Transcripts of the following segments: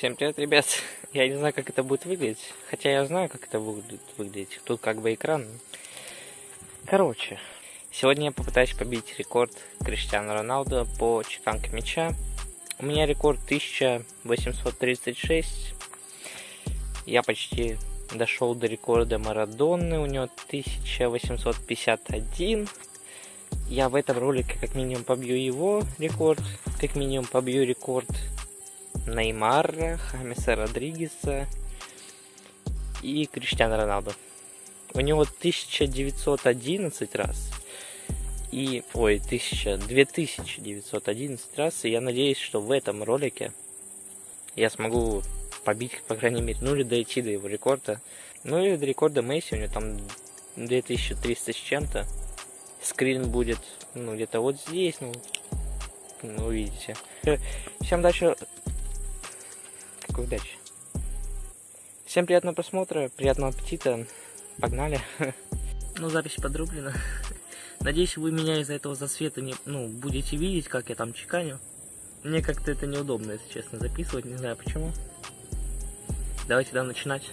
Всем привет, ребят. Я не знаю, как это будет выглядеть. Хотя я знаю, как это будет выглядеть. Тут как бы экран. Короче, сегодня я попытаюсь побить рекорд Криштиану Роналду по чеканке мяча. У меня рекорд 1836. Я почти дошел до рекорда Марадоны. У него 1851. Я в этом ролике как минимум побью его рекорд. Как минимум побью рекорд Неймара, Хамиса Родригеса и Криштиану Роналду. У него 1911 раз. И, 2911 раз. И я надеюсь, что в этом ролике я смогу побить, по крайней мере, ну или дойти до его рекорда. Ну или до рекорда Месси, у него там 2300 с чем-то. Скрин будет, ну, где-то вот здесь, ну, увидите. Всем удачи. Какой удачи. Всем приятного просмотра, приятного аппетита. Погнали. Ну, запись подрублена. Надеюсь, вы меня из-за этого засвета не, ну, будете видеть, как я там чеканю. Мне как-то это неудобно, если честно, записывать, не знаю почему. Давайте тогда начинать.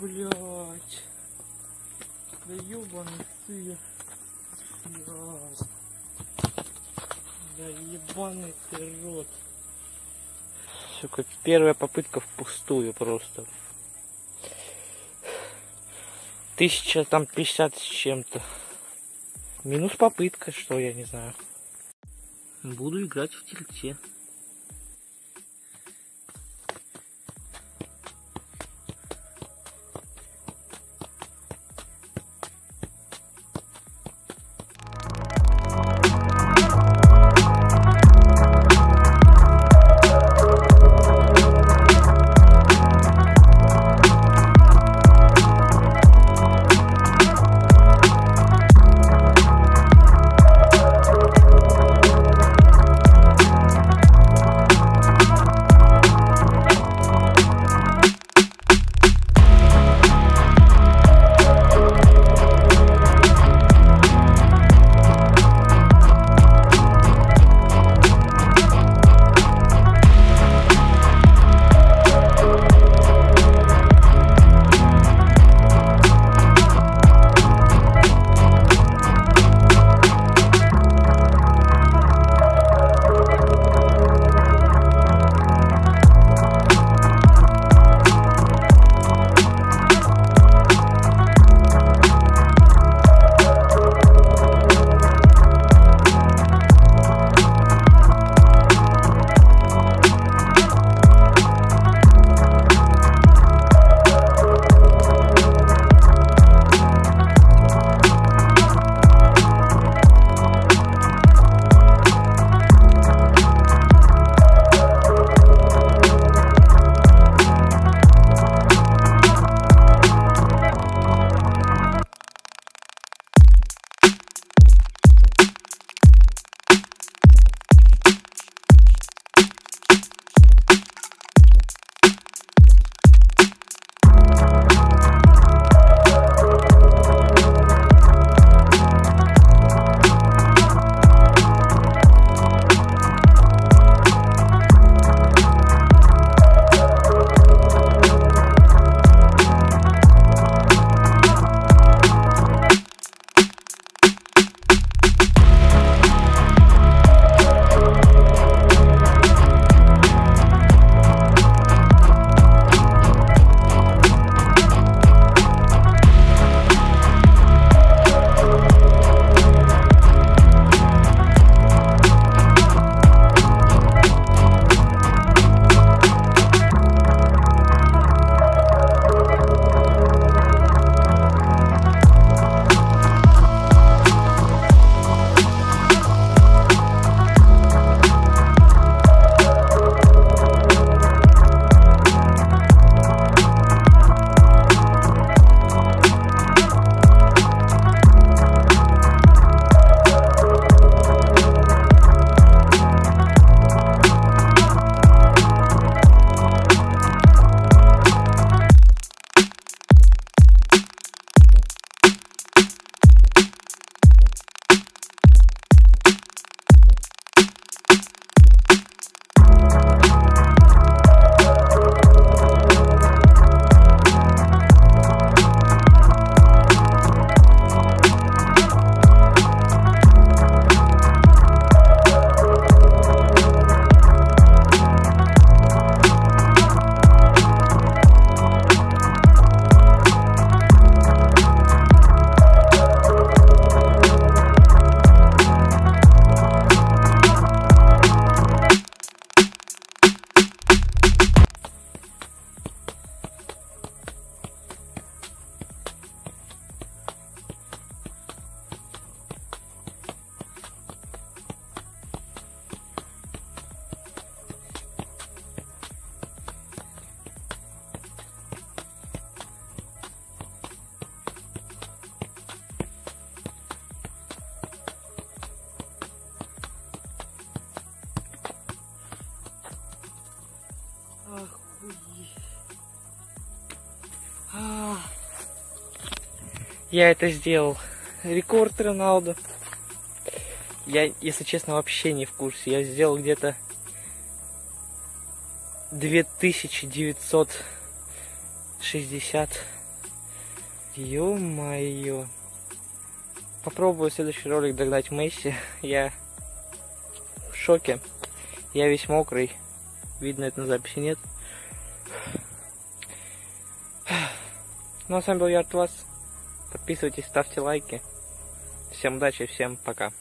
Блять, да ебаный ты, блять, да ебаный ты рот. Все, как первая попытка впустую просто. 1050 с чем-то. Минус попытка, что я не знаю. Буду играть в тельте. я это сделал. Рекорд Роналду. Я, если честно, вообще не в курсе. Я сделал где-то 2960. Ё-моё. Попробую следующий ролик догнать Месси. Я в шоке. Я весь мокрый. Видно это на записи нет. Ну а с вами был я, Артвас. Подписывайтесь, ставьте лайки. Всем удачи, всем пока.